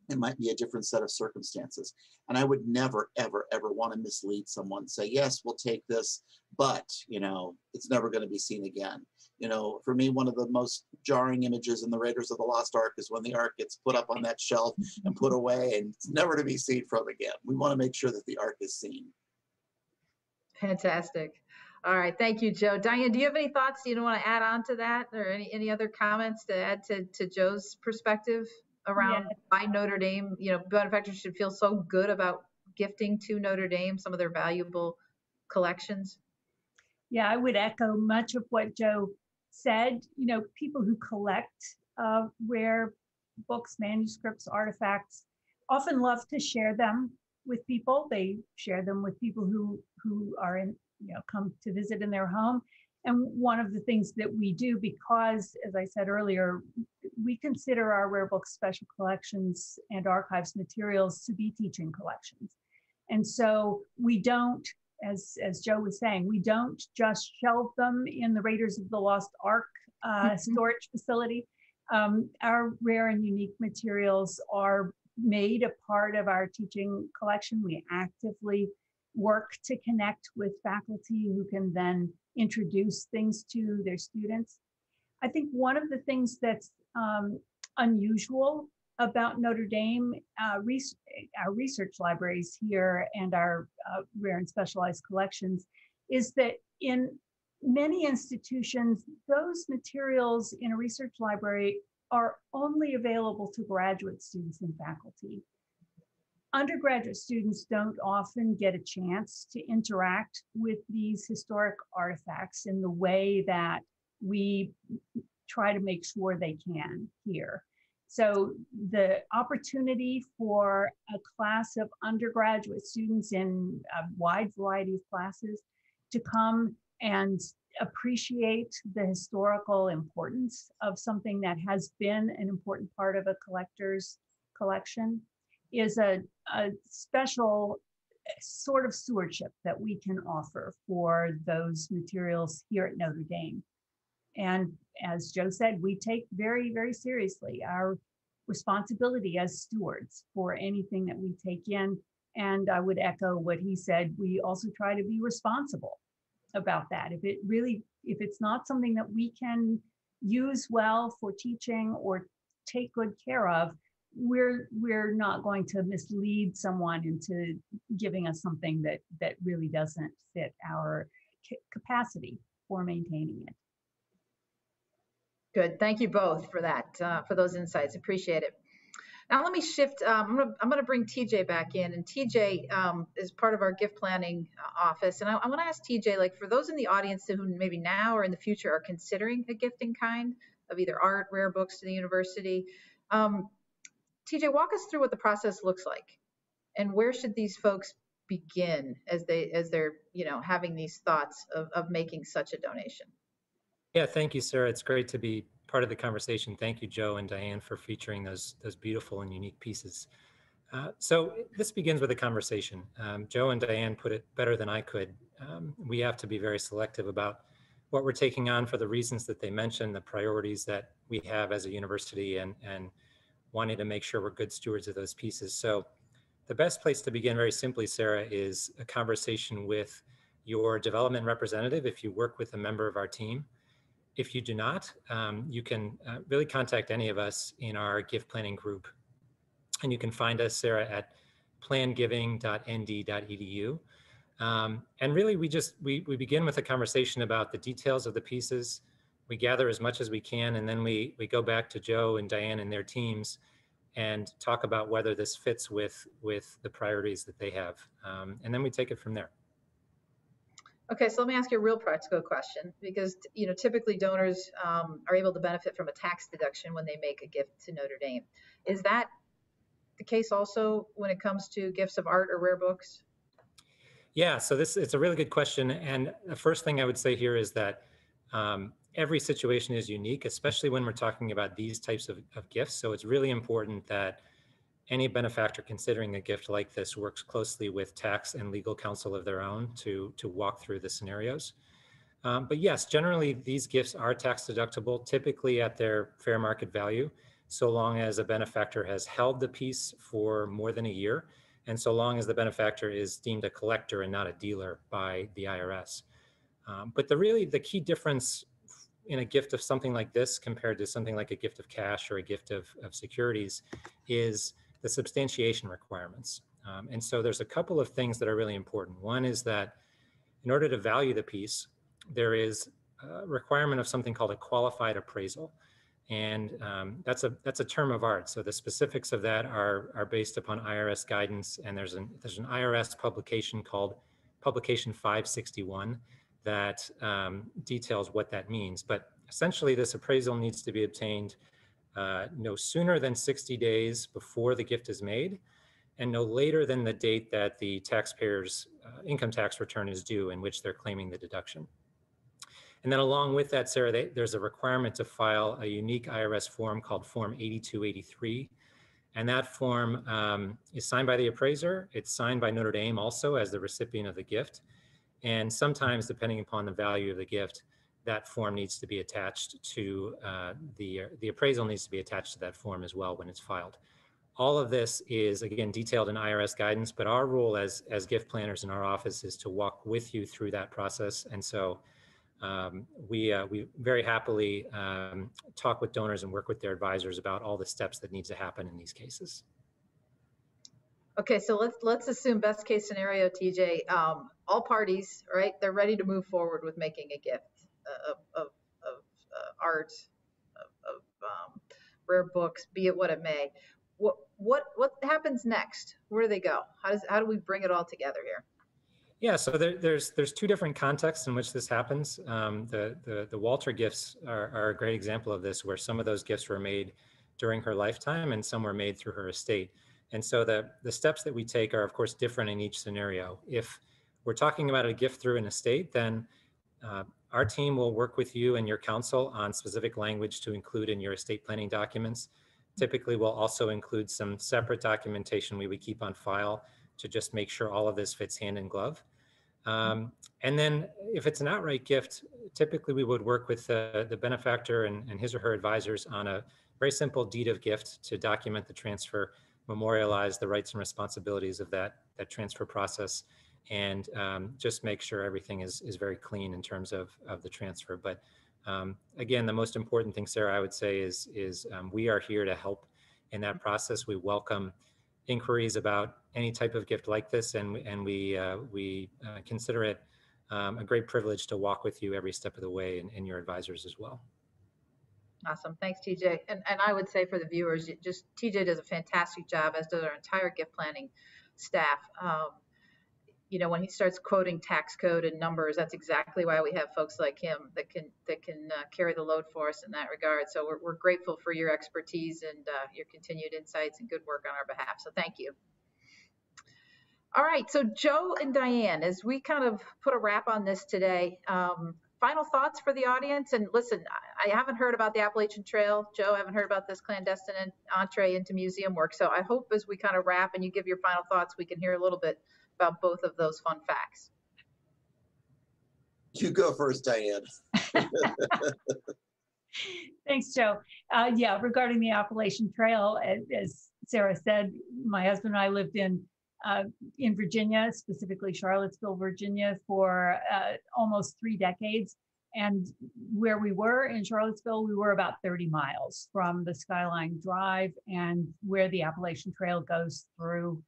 it might be a different set of circumstances. And I would never, ever, ever want to mislead someone, say, yes, we'll take this, but, you know, it's never going to be seen again. You know, for me, one of the most jarring images in the Raiders of the Lost Ark is when the Ark gets put up on that shelf and put away and it's never to be seen from again. We want to make sure that the Ark is seen. Fantastic. All right. Thank you, Joe. Diane, do you have any thoughts you want to add on to that or any other comments to add to Joe's perspective? Around why Notre Dame, you know, benefactors should feel so good about gifting to Notre Dame some of their valuable collections? Yeah, I would echo much of what Joe said. You know, people who collect rare books, manuscripts, artifacts, often love to share them with people. They share them with people who are in, you know, come to visit in their home. And one of the things that we do, because, as I said earlier, we consider our rare books, special collections, and archives materials to be teaching collections. And so we don't, as Joe was saying, we don't just shelve them in the Raiders of the Lost Ark storage facility. Our rare and unique materials are made a part of our teaching collection. We actively work to connect with faculty who can then introduce things to their students. I think one of the things that's unusual about Notre Dame, our research libraries here and our rare and specialized collections, is that in many institutions, those materials in a research library are only available to graduate students and faculty. Undergraduate students don't often get a chance to interact with these historic artifacts in the way that we try to make sure they can here. So the opportunity for a class of undergraduate students in a wide variety of classes to come and appreciate the historical importance of something that has been an important part of a collector's collection is a special sort of stewardship that we can offer for those materials here at Notre Dame. And as Joe said, we take very, very seriously our responsibility as stewards for anything that we take in. And I would echo what he said, we also try to be responsible about that. If it's not something that we can use well for teaching or take good care of, we're not going to mislead someone into giving us something that really doesn't fit our capacity for maintaining it. Good. Thank you both for that, for those insights. Appreciate it. Now let me shift. I'm going to bring TJ back in, and TJ is part of our gift planning office. And I want to ask TJ, like, for those in the audience who maybe now or in the future are considering a gifting kind of either art, rare books to the university. TJ, walk us through what the process looks like, and where should these folks begin as they're you know, having these thoughts of making such a donation? Yeah, thank you, Sarah. It's great to be part of the conversation. Thank you, Joe and Diane, for featuring those beautiful and unique pieces. So this begins with a conversation. Joe and Diane put it better than I could. We have to be very selective about what we're taking on for the reasons that they mentioned, the priorities that we have as a university, and wanting to make sure we're good stewards of those pieces. So the best place to begin, very simply, Sarah, is a conversation with your development representative if you work with a member of our team. If you do not, you can really contact any of us in our gift planning group. And you can find us, Sarah, at plangiving.nd.edu. And really, we begin with a conversation about the details of the pieces. We gather as much as we can, and then we go back to Joe and Diane and their teams and talk about whether this fits with the priorities that they have. And then we take it from there. Okay, so let me ask you a real practical question, because you know, typically donors are able to benefit from a tax deduction when they make a gift to Notre Dame. Is that the case also when it comes to gifts of art or rare books? Yeah, so it's a really good question. And the first thing I would say here is that every situation is unique, especially when we're talking about these types of gifts. So it's really important that any benefactor considering a gift like this works closely with tax and legal counsel of their own to walk through the scenarios. But yes, generally these gifts are tax deductible, typically at their fair market value, so long as a benefactor has held the piece for more than a year, and so long as the benefactor is deemed a collector and not a dealer by the IRS. But the key difference in a gift of something like this compared to something like a gift of cash or a gift of securities is the substantiation requirements. And so there's a couple of things that are really important. One is that in order to value the piece, there is a requirement of something called a qualified appraisal. And that's a term of art. So the specifics of that are based upon IRS guidance. And there's an IRS publication called Publication 561 that details what that means. But essentially this appraisal needs to be obtained no sooner than 60 days before the gift is made, and no later than the date that the taxpayer's income tax return is due in which they're claiming the deduction. And then along with that, Sarah, there's a requirement to file a unique IRS form called Form 8283. And that form is signed by the appraiser. It's signed by Notre Dame also as the recipient of the gift. And sometimes, depending upon the value of the gift, that form needs to be attached to the appraisal needs to be attached to that form as well when it's filed. All of this is, again, detailed in IRS guidance, but our role as gift planners in our office is to walk with you through that process. And so we very happily talk with donors and work with their advisors about all the steps that need to happen in these cases. Okay, so let's assume best case scenario, TJ, all parties, right? They're ready to move forward with making a gift of art, of rare books, be it what it may. What happens next? Where do they go? How do we bring it all together here? Yeah, so there's two different contexts in which this happens. The Walter gifts are a great example of this, where some of those gifts were made during her lifetime and some were made through her estate. And so the steps that we take are, of course, different in each scenario. If we're talking about a gift through an estate, then our team will work with you and your counsel on specific language to include in your estate planning documents. Typically, we'll also include some separate documentation we would keep on file to just make sure all of this fits hand in glove. And then if it's an outright gift, typically we would work with the benefactor and his or her advisors on a very simple deed of gift to document the transfer, memorialize the rights and responsibilities of that transfer process, and just make sure everything is very clean in terms of the transfer. But again, the most important thing, Sarah, I would say is we are here to help in that process. We welcome inquiries about any type of gift like this, and we consider it a great privilege to walk with you every step of the way, and your advisors as well. Awesome, thanks, TJ. And I would say for the viewers, just TJ does a fantastic job, as does our entire gift planning staff. You know, when he starts quoting tax code and numbers, that's exactly why we have folks like him that can carry the load for us in that regard. So we're grateful for your expertise and your continued insights and good work on our behalf. So thank you. All right, so Joe and Diane, as we kind of put a wrap on this today, final thoughts for the audience. And listen, I haven't heard about the Appalachian Trail. Joe, I haven't heard about this clandestine entree into museum work. So I hope as we kind of wrap and you give your final thoughts, we can hear a little bit about both of those fun facts. You go first, Diane. Thanks, Joe. Yeah, regarding the Appalachian Trail, as Sarah said, my husband and I lived in Virginia, specifically Charlottesville, Virginia, for almost 3 decades. And where we were in Charlottesville, we were about 30 miles from the Skyline Drive and where the Appalachian Trail goes through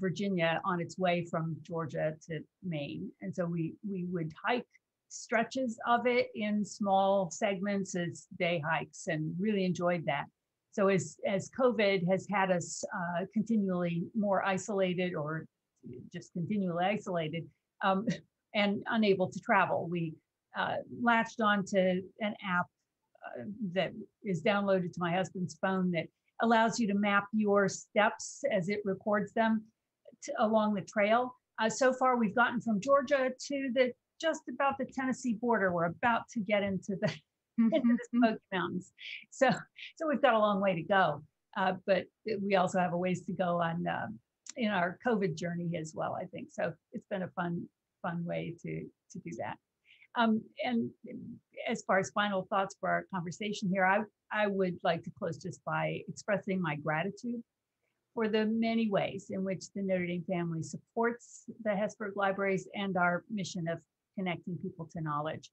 Virginia on its way from Georgia to Maine. And so we would hike stretches of it in small segments as day hikes, and really enjoyed that. So as COVID has had us continually more isolated, or just continually isolated and unable to travel, we latched onto an app that is downloaded to my husband's phone that allows you to map your steps as it records them along the trail. So far, we've gotten from Georgia to the just about the Tennessee border. We're about to get into the Smoky Mountains, so we've got a long way to go. But we also have a ways to go on in our COVID journey as well, I think. So it's been a fun way to do that. And as far as final thoughts for our conversation here, I would like to close just by expressing my gratitude for the many ways in which the Notre Dame family supports the Hesburgh Libraries and our mission of connecting people to knowledge.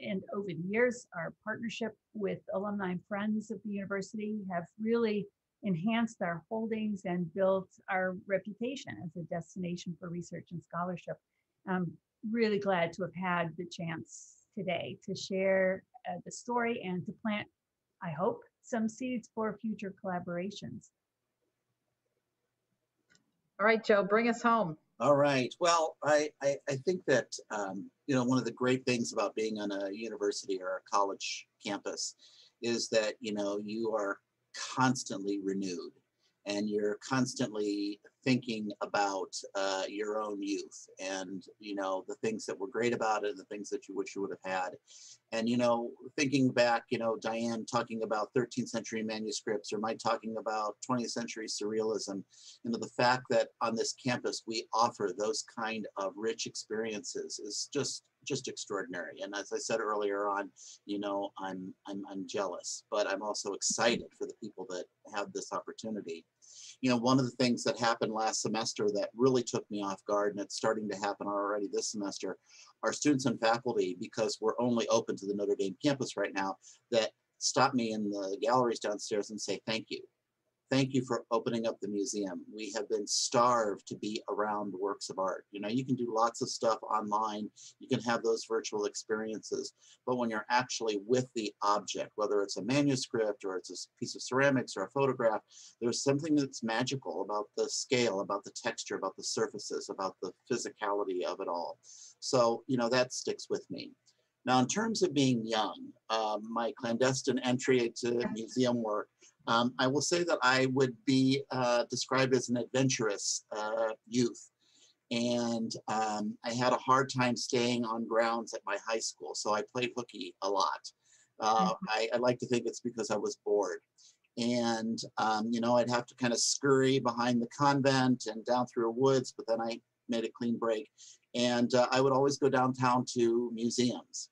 And over the years, our partnership with alumni and friends of the university have really enhanced our holdings and built our reputation as a destination for research and scholarship. I'm really glad to have had the chance today to share the story and to plant, I hope, some seeds for future collaborations. All right, Joe, bring us home. All right. Well, I think that, you know, one of the great things about being on a university or a college campus is that, you know, you are constantly renewed and you're constantly thinking about your own youth and, you know, the things that were great about it and the things that you wish you would have had. And, you know, thinking back, you know, Diane talking about 13th century manuscripts or my talking about 20th century surrealism, you know, the fact that on this campus we offer those kind of rich experiences is just extraordinary. And as I said earlier on, you know, I'm jealous, but I'm also excited for the people that have this opportunity. You know, one of the things that happened last semester that really took me off guard, and it's starting to happen already this semester, our students and faculty, because we're only open to the Notre Dame campus right now, that stopped me in the galleries downstairs and say, thank you. Thank you for opening up the museum. We have been starved to be around works of art. You know, you can do lots of stuff online. You can have those virtual experiences. But when you're actually with the object, whether it's a manuscript or it's a piece of ceramics or a photograph, there's something that's magical about the scale, about the texture, about the surfaces, about the physicality of it all. So, you know, that sticks with me. Now, in terms of being young, my clandestine entry to museum work, I will say that I would be described as an adventurous youth, and I had a hard time staying on grounds at my high school, so I played hooky a lot. I like to think it's because I was bored, and you know, I'd have to kind of scurry behind the convent and down through the woods, but then I made a clean break, and I would always go downtown to museums.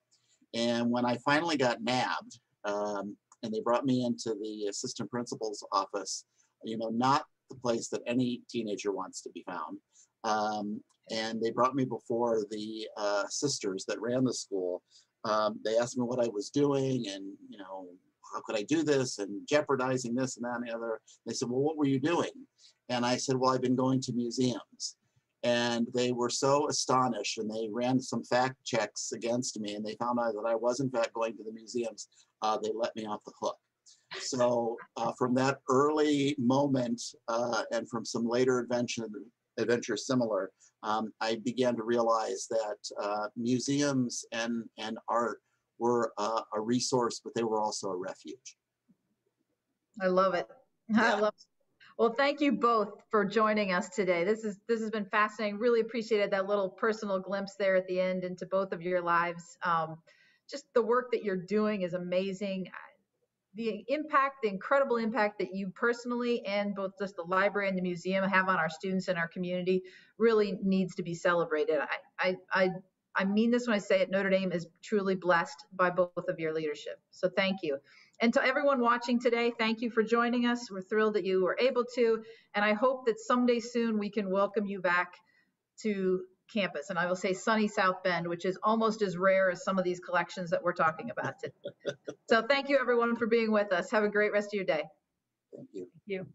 And when I finally got nabbed, and they brought me into the assistant principal's office, you know, not the place that any teenager wants to be found. And they brought me before the sisters that ran the school. They asked me what I was doing and, you know, how could I do this and jeopardizing this and that and the other. They said, well, what were you doing? And I said, well, I've been going to museums. And they were so astonished, and they ran some fact checks against me, and they found out that I was in fact going to the museums. They let me off the hook. So from that early moment and from some later adventure similar, I began to realize that museums and art were a resource, but they were also a refuge. I love it. Yeah. I love it. Well, thank you both for joining us today. This has been fascinating. Really appreciated that little personal glimpse there at the end into both of your lives. Just the work that you're doing is amazing. The impact, the incredible impact that you personally and both just the library and the museum have on our students and our community really needs to be celebrated. I mean this when I say it, Notre Dame is truly blessed by both of your leadership. So thank you. And to everyone watching today, thank you for joining us. We're thrilled that you were able to, and I hope that someday soon we can welcome you back to campus. And I will say sunny South Bend, which is almost as rare as some of these collections that we're talking about today. So thank you everyone for being with us. Have a great rest of your day. Thank you. Thank you.